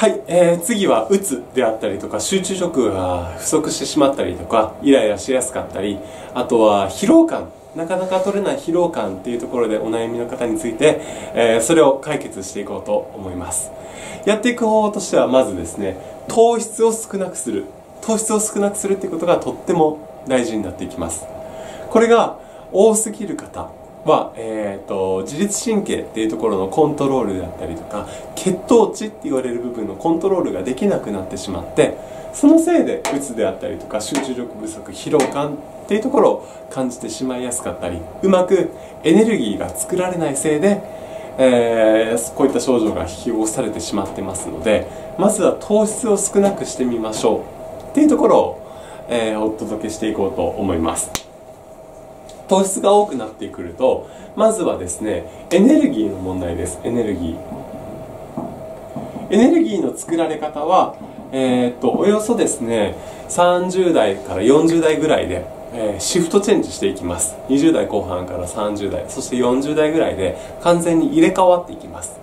はい、次はうつであったりとか集中力が不足してしまったりとかイライラしやすかったり、あとは疲労感、なかなか取れない疲労感っていうところでお悩みの方について、それを解決していこうと思います。やっていく方法としては、まずですね、糖質を少なくする、糖質を少なくするっていうことがとっても大事になっていきます。これが多すぎる方は、自律神経っていうところのコントロールであったりとか、血糖値って言われる部分のコントロールができなくなってしまって、そのせいでうつであったりとか集中力不足、疲労感っていうところを感じてしまいやすかったり、うまくエネルギーが作られないせいで、こういった症状が引き起こされてしまってますので、まずは糖質を少なくしてみましょうっていうところを、お届けしていこうと思います。糖質が多くなってくると、まずはですね、エネルギーの問題です。エネルギーの作られ方は、およそですね30代から40代ぐらいで、シフトチェンジしていきます。20代後半から30代、そして40代ぐらいで完全に入れ替わっていきます。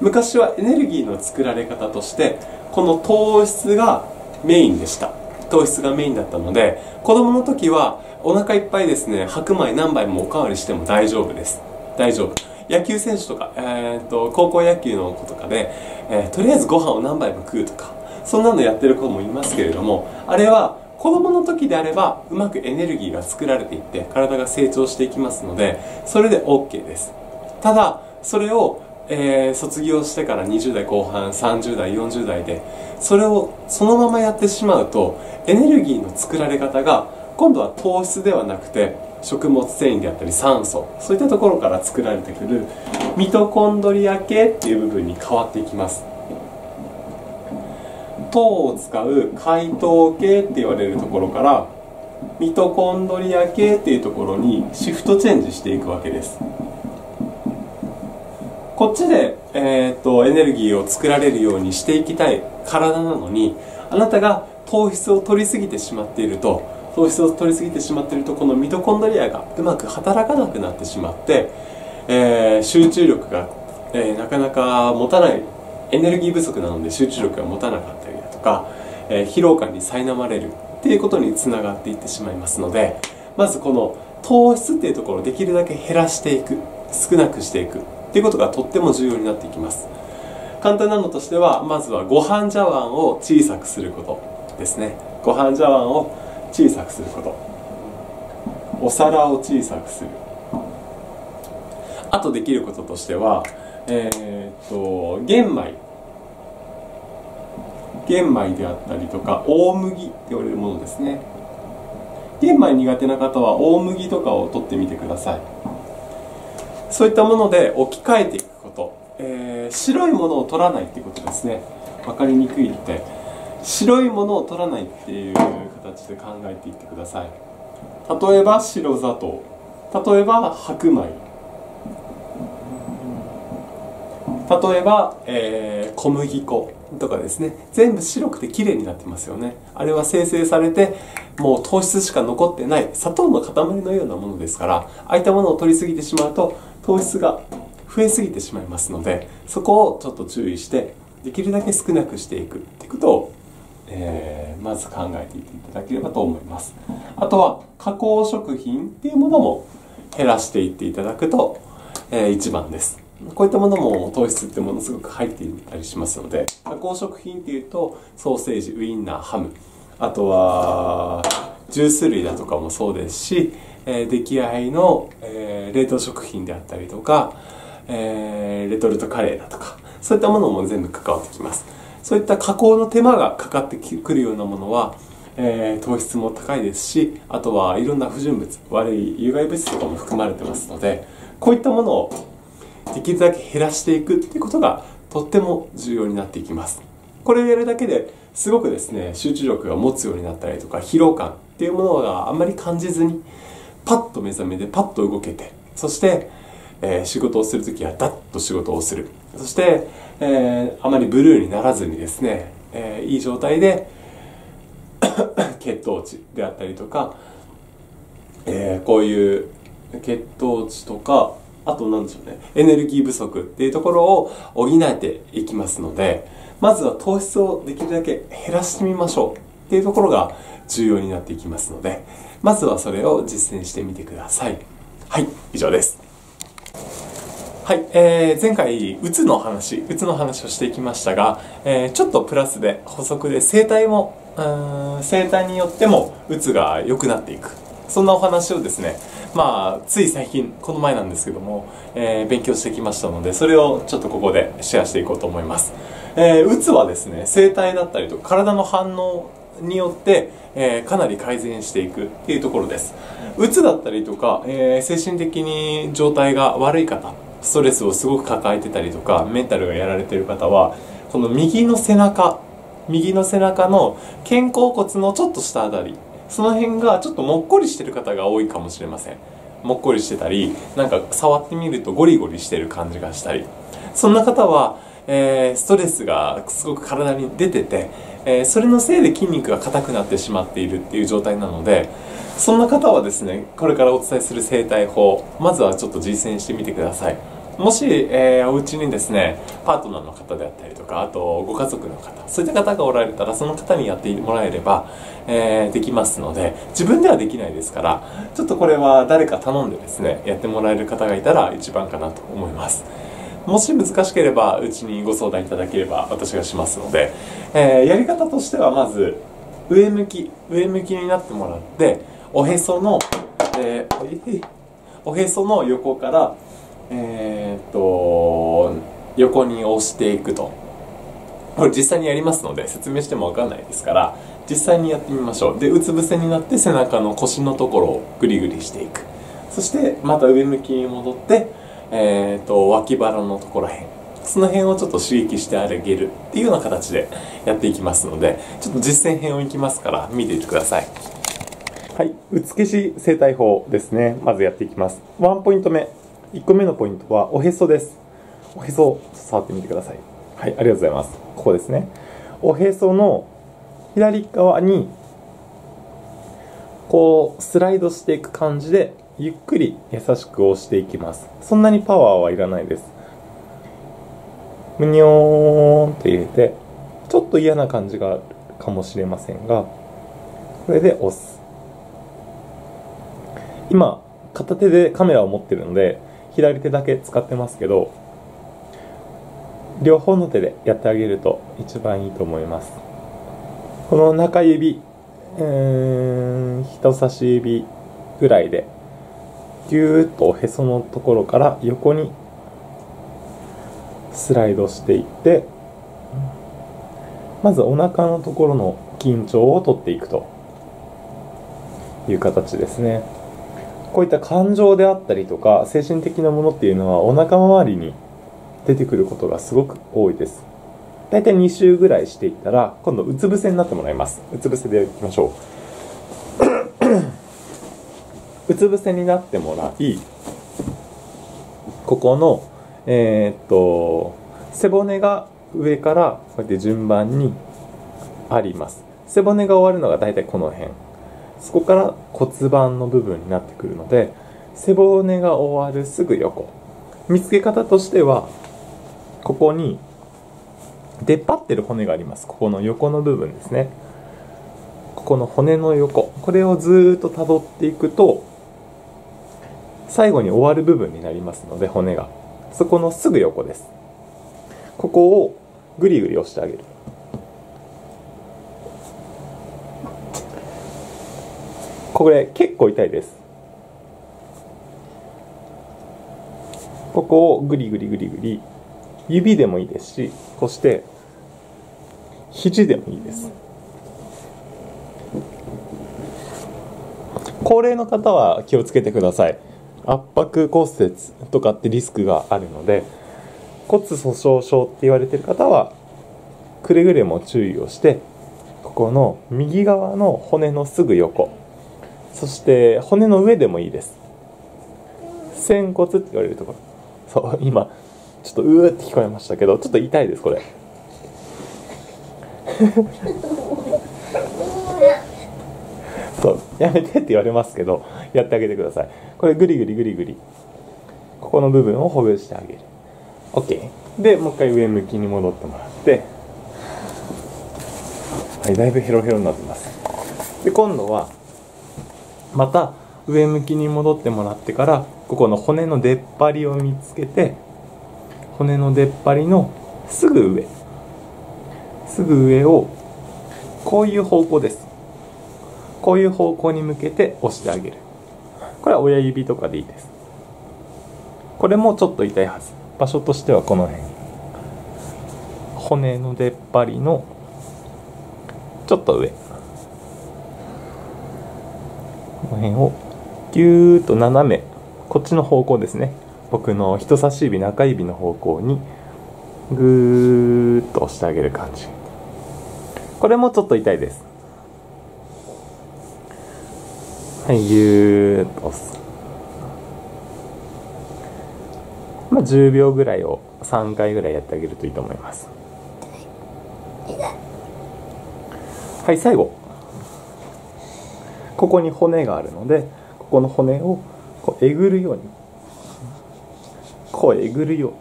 昔はエネルギーの作られ方として、この糖質がメインでした。糖質がメインだったので、子供の時はお腹いっぱいですね、白米何杯もおかわりしても大丈夫です。大丈夫。野球選手とか、高校野球の子とかで、とりあえずご飯を何杯も食うとか、そんなのやってる子もいますけれども、あれは子供の時であればうまくエネルギーが作られていって体が成長していきますので、それで OK です。ただ、それを、卒業してから20代後半、30代、40代で、それをそのままやってしまうと、エネルギーの作られ方が今度は糖質ではなくて食物繊維であったり酸素、そういったところから作られてくるミトコンドリア系っていう部分に変わっていきます。糖を使う解糖系って言われるところからミトコンドリア系っていうところにシフトチェンジしていくわけです。こっちで、エネルギーを作られるようにしていきたい体なのに、あなたが糖質を摂りすぎてしまっていると、このミトコンドリアがうまく働かなくなってしまって、集中力が、なかなか持たない、エネルギー不足なので集中力が持たなかったりだとか、疲労感に苛まれるっていうことにつながっていってしまいますので、まずこの糖質っていうところをできるだけ減らしていく、少なくしていくっていうことがとっても重要になっていきます。簡単なのとしては、まずはご飯茶碗を小さくすることですね。ご飯茶碗を小さくすること、お皿を小さくする。あとできることとしては、玄米であったりとか大麦って言われるものですね。玄米苦手な方は大麦とかを取ってみてください。そういったもので置き換えていくこと、白いものを取らないっていうことですね。分かりにくいので白いものを取らないっていう形で考えていってください。例えば白砂糖、例えば白米、例えば、小麦粉とかですね。全部白くて綺麗になってますよね。あれは精製されてもう糖質しか残ってない砂糖の塊のようなものですから、ああいったものを取りすぎてしまうと糖質が増えすぎてしまいますので、そこをちょっと注意してできるだけ少なくしていくってことをまず考えていっていただければと思います。あとは加工食品っていうものも減らしていっていただくと、一番です。こういったものも糖質ってものすごく入っていたりしますので、加工食品っていうとソーセージ、ウインナー、ハム、あとはジュース類だとかもそうですし、出来合いの、冷凍食品であったりとか、レトルトカレーだとか、そういったものも全部関わってきます。そういった加工の手間がかかってくるようなものは、糖質も高いですし、あとはいろんな不純物、悪い有害物質とかも含まれてますので、こういったものをできるだけ減らしていくっていうことがとっても重要になっていきます。これをやるだけですごくですね、集中力が持つようになったりとか、疲労感っていうものがあんまり感じずに、パッと目覚めでパッと動けて、そして、仕事をするときはダッと仕事をする。そして、あまりブルーにならずにですね、いい状態で血糖値であったりとか、こういう血糖値とか、あと何でしょうね、エネルギー不足っていうところを補えていきますので、まずは糖質をできるだけ減らしてみましょうっていうところが重要になっていきますので、まずはそれを実践してみてください。はい、以上です。はい、前回、うつの話をしていきましたが、ちょっとプラスで、補足で生体によってもうつが良くなっていく。そんなお話をですね、つい最近、この前なんですけども、勉強してきましたので、それをちょっとここでシェアしていこうと思います。うつはですね、生体だったりとか体の反応によって、かなり改善していくっていうところです。うつだったりとか、精神的に状態が悪い方、ストレスをすごく抱えてたりとか、メンタルがやられている方は、この右の背中の肩甲骨のちょっと下あたり、その辺がちょっともっこりしてる方が多いかもしれません。もっこりしてたり、なんか触ってみるとゴリゴリしてる感じがしたり、そんな方は、ストレスがすごく体に出てて、それのせいで筋肉が硬くなってしまっているっていう状態なので、そんな方はですね、これからお伝えする生体法、まずはちょっと実践してみてください。もし、お家にですね、パートナーの方であったりとか、あとご家族の方、そういった方がおられたら、その方にやってもらえれば、できますので、自分ではできないですから、ちょっとこれは誰か頼んでですね、やってもらえる方がいたら一番かなと思います。もし難しければ、うちにご相談いただければ私がしますので、やり方としてはまず、上向きになってもらって、おへその横から、横に押していくと。これ実際にやりますので、説明してもわかんないですから、実際にやってみましょう。で、うつ伏せになって背中の腰のところをグリグリしていく。そして、また上向きに戻って、脇腹のところへん、その辺をちょっと刺激してあげるっていうような形でやっていきますので、ちょっと実践編をいきますから見ていてください。はい、うつ消し生体法ですね。まずやっていきます。ワンポイント目。1個目のポイントはおへそです。おへそを触ってみてください。はい、ありがとうございます。ここですね。おへその左側に、こう、スライドしていく感じで、ゆっくり優しく押していきます。そんなにパワーはいらないです。むにょーんと入れて、ちょっと嫌な感じがあるかもしれませんが、これで押す。今、片手でカメラを持ってるので、左手だけ使ってますけど、両方の手でやってあげると一番いいと思います。この中指、人差し指ぐらいで、ぎゅーっとおへそのところから横にスライドしていって、まずお腹のところの緊張を取っていくという形ですね。こういった感情であったりとか精神的なものっていうのはお腹周りに出てくることがすごく多いです。だいたい2周ぐらいしていったら、今度うつ伏せになってもらいます。うつ伏せでいきましょう。うつ伏せになってもらい、ここの、背骨が上からこうやって順番にあります。背骨が終わるのがだいたいこの辺。そこから骨盤の部分になってくるので、背骨が終わるすぐ横。見つけ方としては、ここに出っ張ってる骨があります。ここの横の部分ですね。ここの骨の横。これをずーっと辿っていくと、最後に終わる部分になりますので、骨がそこのすぐ横です。ここをぐりぐり押してあげる。これ結構痛いです。ここをぐりぐりぐりぐり、指でもいいですし、こうして肘でもいいです。高齢の方は気をつけてください。圧迫骨折とかってリスクがあるので、骨粗しょう症って言われてる方はくれぐれも注意をして、ここの右側の骨のすぐ横、そして骨の上でもいいです。仙骨って言われるところ、そう、今ちょっとうーって聞こえましたけど、ちょっと痛いですこれ。やめてって言われますけど、やってあげてください。これグリグリグリグリ、ここの部分をほぐしてあげる。 OK でもう一回上向きに戻ってもらって、はい、だいぶヘロヘロになってます。で今度はまた上向きに戻ってもらってから、ここの骨の出っ張りを見つけて、骨の出っ張りのすぐ上をこういう方向です。こういう方向に向けて押してあげる。これは親指とかでいいです。これもちょっと痛いはず。場所としてはこの辺、骨の出っ張りのちょっと上、この辺をぎゅーっと斜め、こっちの方向ですね、僕の人差し指中指の方向にぐーっと押してあげる感じ。これもちょっと痛いです。はい、ぎゅーっと押す。まあ、10秒ぐらいを3回ぐらいやってあげるといいと思います。はい、最後ここに骨があるので、ここの骨をこうえぐるように、こうえぐるように、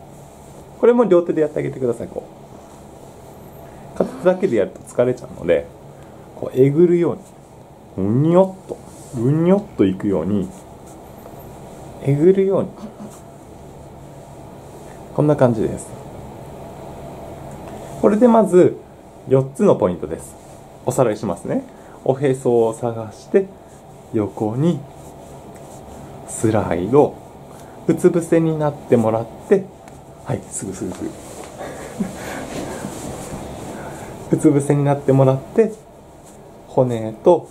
これも両手でやってあげてください。こう片手だけでやると疲れちゃうので、こうえぐるように、うにょっとうにょっといくように、えぐるように、こんな感じです。これでまず4つのポイントです。おさらいしますね。おへそを探して横にスライド、うつ伏せになってもらって、はい、すぐうつ伏せになってもらって、骨と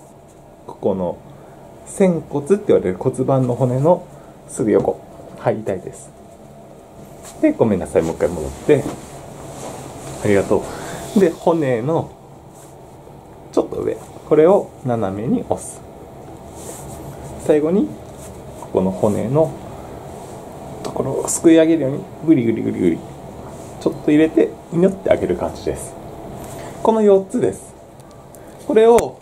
ここの仙骨って言われる骨盤の骨のすぐ横、はい、痛いです。でごめんなさい、もう一回戻って、ありがとう。で骨のちょっと上、これを斜めに押す。最後にここの骨のところをすくい上げるようにグリグリグリグリちょっと入れてうにょってあげる感じです。この4つです。これを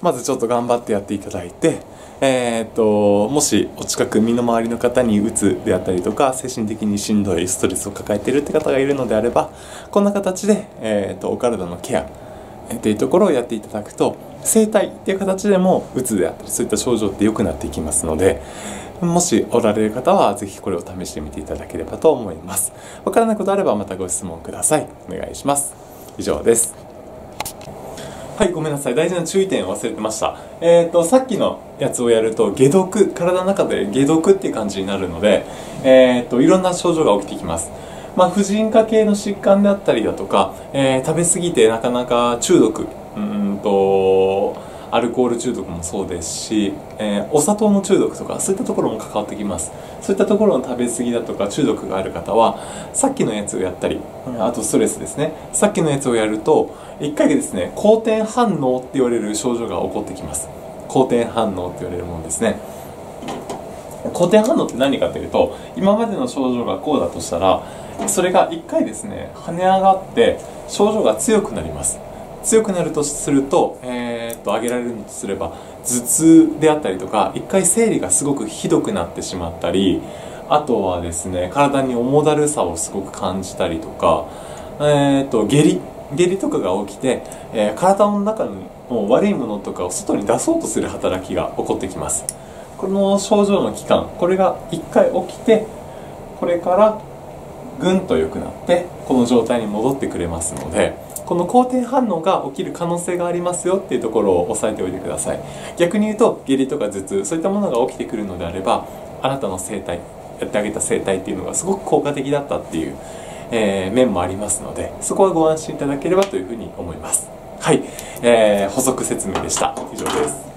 まずちょっと頑張ってやっていただいて、もしお近く身の回りの方にうつであったりとか精神的にしんどいストレスを抱えているって方がいるのであれば、こんな形で、お体のケアっていうところをやっていただくと、整体っていう形でもうつであったりそういった症状って良くなっていきますので、もしおられる方はぜひこれを試してみていただければと思います。わからないことあればまたご質問ください。お願いします。以上です。はい、ごめんなさい、大事な注意点を忘れてました。さっきのやつをやると解毒、体の中で解毒っていう感じになるので、いろんな症状が起きてきます。まあ、婦人科系の疾患であったりだとか、食べ過ぎてなかなか中毒、アルコール中毒もそうですし、お砂糖の中毒とかそういったところも関わってきます。そういったところの食べ過ぎだとか中毒がある方はさっきのやつをやったり、あとストレスですね、さっきのやつをやると1回でですね、好転反応って言われる症状が起こってきます。好転反応って言われるものですね。好転反応って何かというと、今までの症状がこうだとしたら、それが1回ですね跳ね上がって症状が強くなります。強くなるとすると、挙げられるのとすれば頭痛であったりとか、1回生理がすごくひどくなってしまったり、あとはですね体に重だるさをすごく感じたりとか、下痢とかが起きて、体の中の悪いものとかを外に出そうとする働きが起こってきます。この症状の期間、これが1回起きて、これからぐんと良くなってこの状態に戻ってくれますので、この好転反応が起きる可能性がありますよっていうところを押さえておいてください。逆に言うと下痢とか頭痛、そういったものが起きてくるのであれば、あなたの整体やってあげた整体っていうのがすごく効果的だったっていう、面もありますので、そこはご安心いただければというふうに思います。はい、補足説明でした。以上です。